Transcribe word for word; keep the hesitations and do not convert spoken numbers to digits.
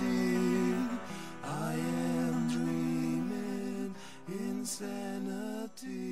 insanity. I am dreaming insanity.